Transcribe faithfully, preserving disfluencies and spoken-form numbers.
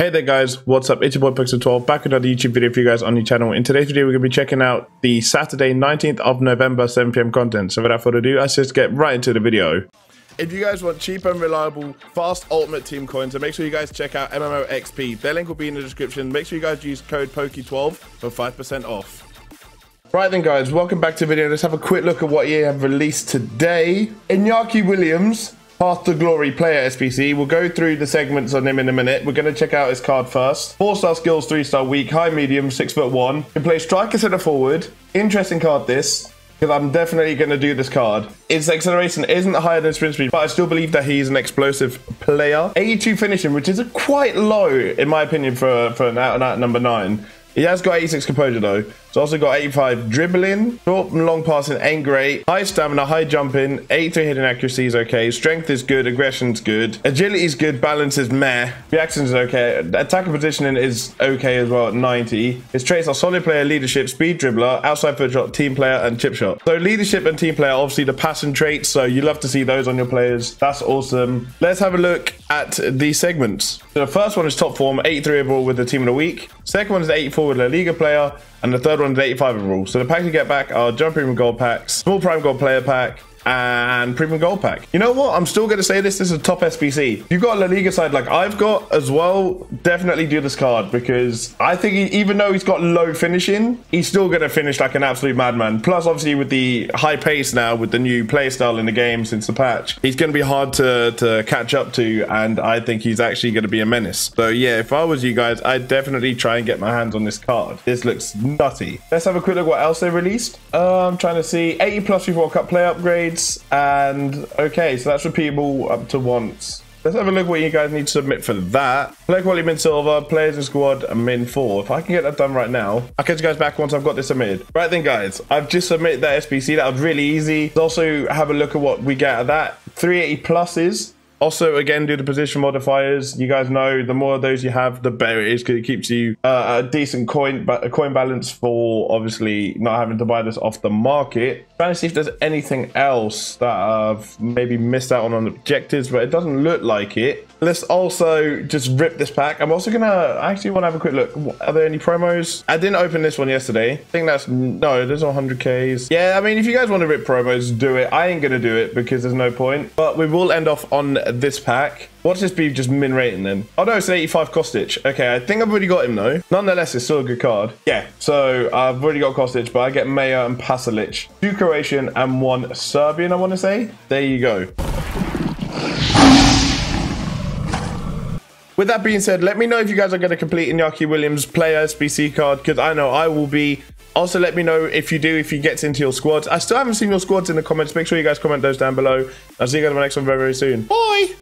Hey there guys, what's up? It's your boy Poke twelve back with another YouTube video for you guys on your channel. In today's video we're going to be checking out the Saturday nineteenth of November seven p m content. So without further ado, let's just get right into the video. If you guys want cheap and reliable, fast ultimate team coins, then make sure you guys check out M M O X P. Their link will be in the description. Make sure you guys use code Poke twelve for five percent off. Right then guys, welcome back to the video. Let's have a quick look at what E A have released today. Iñaki Williams, Path to Glory player S P C. We'll go through the segments on him in a minute. We're going to check out his card first. four star skills, three star weak, high medium, six foot one. Can play striker center forward. Interesting card this, because I'm definitely going to do this card. His acceleration isn't higher than sprint speed, but I still believe that he's an explosive player. eighty-two finishing, which is quite low in my opinion for, for an out and out number nine. He has got eighty-six composure though. He's also got eighty-five dribbling. Short and long passing ain't great. High stamina, high jumping. eighty-three hidden accuracy is okay. Strength is good. Aggression's good. Agility is good. Balance is meh. Reactions is okay. Attacker positioning is okay as well at ninety. His traits are solid player, leadership, speed dribbler, outside foot shot, team player, and chip shot. So leadership and team player, obviously the passing traits. So you love to see those on your players. That's awesome. Let's have a look at these segments. So the first one is top form, eighty-three overall with the team of the week. Second one is eighty-four with La Liga player, and the third one is eighty-five overall. So the packs you get back are Jump Premium Gold packs, Small Prime Gold player pack, and Premium Gold pack. You know what? I'm still going to say this. This is a top S P C. If you've got a La Liga side like I've got as well, definitely do this card, because I think he, even though he's got low finishing, he's still going to finish like an absolute madman. Plus, obviously, with the high pace now, with the new play style in the game since the patch, he's going to be hard to, to catch up to, and I think he's actually going to be a menace. So yeah, if I was you guys, I'd definitely try and get my hands on this card. This looks nutty. Let's have a quick look at what else they released. Uh, I'm trying to see. eighty plus with World Cup play upgrade. And okay, so that's repeatable up to once. Let's have a look what you guys need to submit for that. Player quality min silver, players in squad, and min four. If I can get that done right now, I'll catch you guys back once I've got this submitted. Right then guys, I've just submitted that S P C. That was really easy. Let's also have a look at what we get at that. three eighty pluses. Also, again, do the position modifiers. You guys know the more of those you have, the better it is, because it keeps you uh, a decent coin, but a coin balance for obviously not having to buy this off the market. Trying to see if there's anything else that I've maybe missed out on on objectives, but it doesn't look like it. Let's also just rip this pack. I'm also gonna I actually want to have a quick look. What, are there any promos? I didn't open this one yesterday. I think that's no. There's no one hundred Ks. Yeah, I mean, if you guys want to rip promos, do it. I ain't gonna do it because there's no point. But we will end off on this pack. What's this be just min rating then? Oh no, it's an eighty-five Kostic. Okay, I think I've already got him though. Nonetheless, it's still a good card. Yeah, so I've already got Kostic, but I get Meyer and Pasalic. Two Croatian and one Serbian, I want to say. There you go. With that being said, let me know if you guys are going to complete Iñaki Williams player S B C card, because I know I will be. Also, let me know if you do, if he gets into your squads. I still haven't seen your squads in the comments. Make sure you guys comment those down below. I'll see you guys in my next one very, very soon. Bye!